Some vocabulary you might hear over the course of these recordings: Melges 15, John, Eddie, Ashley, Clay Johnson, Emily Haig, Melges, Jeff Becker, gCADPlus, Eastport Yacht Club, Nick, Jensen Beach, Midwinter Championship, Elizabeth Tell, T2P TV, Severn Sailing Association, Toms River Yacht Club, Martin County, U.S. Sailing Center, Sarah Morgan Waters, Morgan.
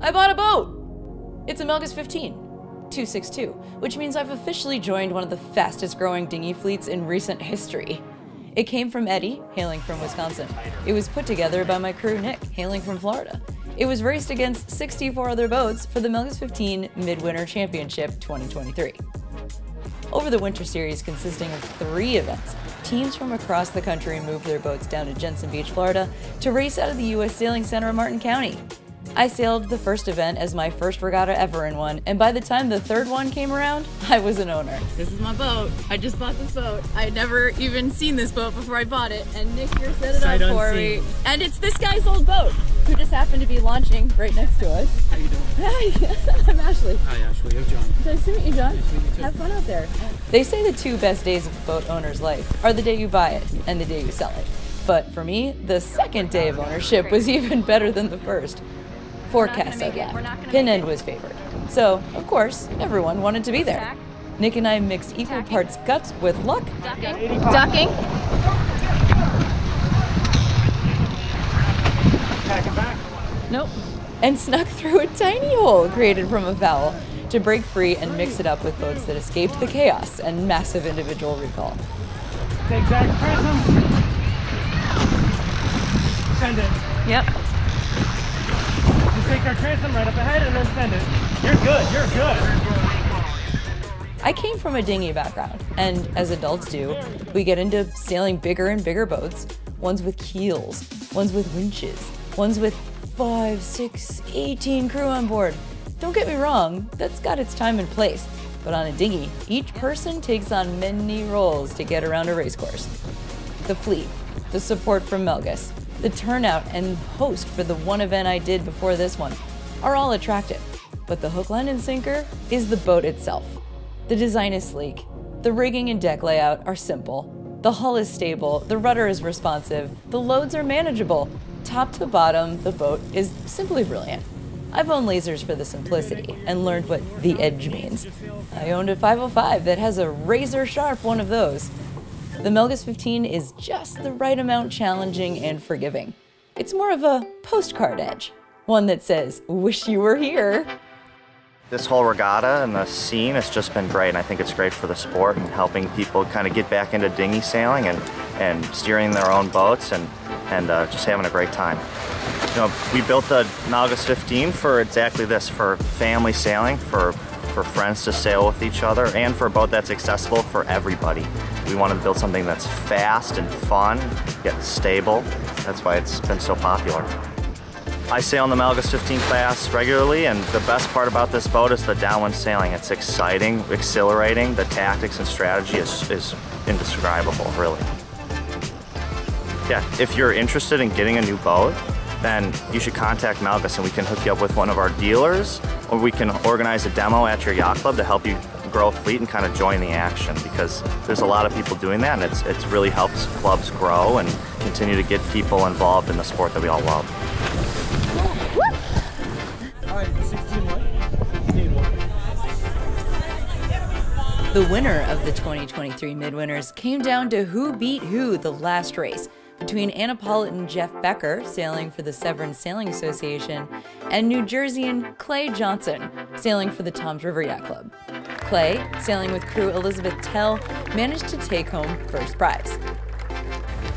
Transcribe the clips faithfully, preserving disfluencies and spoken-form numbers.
I bought a boat! It's a Melges fifteen, two sixty-two, which means I've officially joined one of the fastest growing dinghy fleets in recent history. It came from Eddie, hailing from Wisconsin. It was put together by my crew Nick, hailing from Florida. It was raced against sixty-four other boats for the Melges fifteen Midwinter Championship twenty twenty-three. Over the winter series consisting of three events, teams from across the country moved their boats down to Jensen Beach, Florida to race out of the U S Sailing Center in Martin County. I sailed the first event as my first regatta ever in one, and by the time the third one came around, I was an owner. This is my boat. I just bought this boat. I had never even seen this boat before I bought it, and Nick here set it up for me. And it's this guy's old boat, who just happened to be launching right next to us. How you doing? Hi, I'm Ashley. Hi, Ashley. I'm John. Nice to meet you, John. Nice to meet you too. Have fun out there. They say the two best days of a boat owner's life are the day you buy it and the day you sell it. But for me, the second day of ownership was even better than the first. Forecast I left. Pin end was favored. So, of course, everyone wanted to be there. Nick and I mixed equal parts guts with luck. Ducking. Ducking. Nope. And snuck through a tiny hole created from a foul to break free and mix it up with boats that escaped the chaos and massive individual recall. Take back prism. Send it. Yep. Take our transom right up ahead and then send it. You're good, you're good. I came from a dinghy background, and as adults do, we get into sailing bigger and bigger boats, ones with keels, ones with winches, ones with five, six, eighteen crew on board. Don't get me wrong, that's got its time and place, but on a dinghy, each person takes on many roles to get around a race course. The fleet, the support from Melges, the turnout and host for the one event I did before this one are all attractive, but the hook, line, and sinker is the boat itself. The design is sleek, the rigging and deck layout are simple, the hull is stable, the rudder is responsive, the loads are manageable. Top to bottom, the boat is simply brilliant. I've owned lasers for the simplicity and learned what the edge means. I owned a five oh five that has a razor sharp one of those. The Melges fifteen is just the right amount challenging and forgiving. It's more of a postcard edge, one that says, wish you were here. This whole regatta and the scene has just been great, and I think it's great for the sport and helping people kind of get back into dinghy sailing and, and steering their own boats and, and uh, just having a great time. You know, we built the Melges fifteen for exactly this, for family sailing, for for friends to sail with each other, and for a boat that's accessible for everybody. We wanted to build something that's fast and fun, yet stable. That's why it's been so popular. I sail in the Melges fifteen class regularly, and the best part about this boat is the downwind sailing. It's exciting, exhilarating. The tactics and strategy is, is indescribable, really. Yeah, if you're interested in getting a new boat, then you should contact Melges and we can hook you up with one of our dealers, or we can organize a demo at your yacht club to help you grow a fleet and kind of join the action, because there's a lot of people doing that, and it's, it's really helps clubs grow and continue to get people involved in the sport that we all love. The winner of the twenty twenty-three Midwinters came down to who beat who the last race, between Annapolitan Jeff Becker, sailing for the Severn Sailing Association, and New Jerseyan Clay Johnson, sailing for the Toms River Yacht Club. Clay, sailing with crew Elizabeth Tell, managed to take home first prize.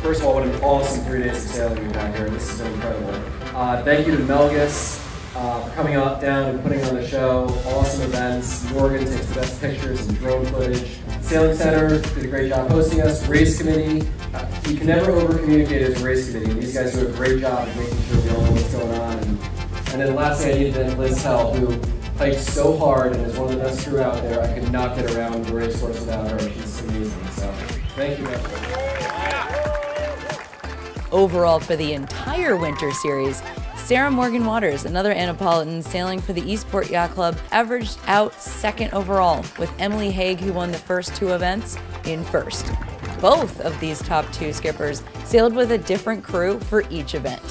First of all, what an awesome three days of sailing we've had here. This is incredible. Uh, thank you to Melges uh, for coming out down and putting on the show. Awesome events. Morgan takes the best pictures and drone footage. Sailing Center did a great job hosting us. Race Committee, uh, you can never over-communicate as a race committee. These guys do a great job of making sure we all know what's going on. And, and then the last thing I need to thank Liz Hell, who hiked so hard and is one of the best crew out there. I could not get around the race course without her. She's amazing. So thank you, everyone. Overall, for the entire winter series, Sarah Morgan Waters, another Annapolitan sailing for the Eastport Yacht Club, averaged out second overall, with Emily Haig, who won the first two events, in first. Both of these top two skippers sailed with a different crew for each event.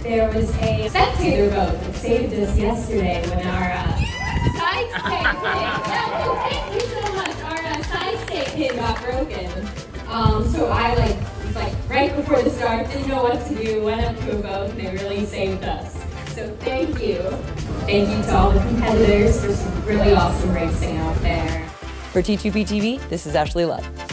There was a spectator boat that saved us yesterday when our uh, side stake well, thank you so much, our uh, side stake pin got broken. Um, so I like, was like right before the start, didn't know what to do, went up to a boat, and they really saved us. So thank you. Thank you to all the competitors for some really awesome racing out there. For T two P T V, this is Ashley Love.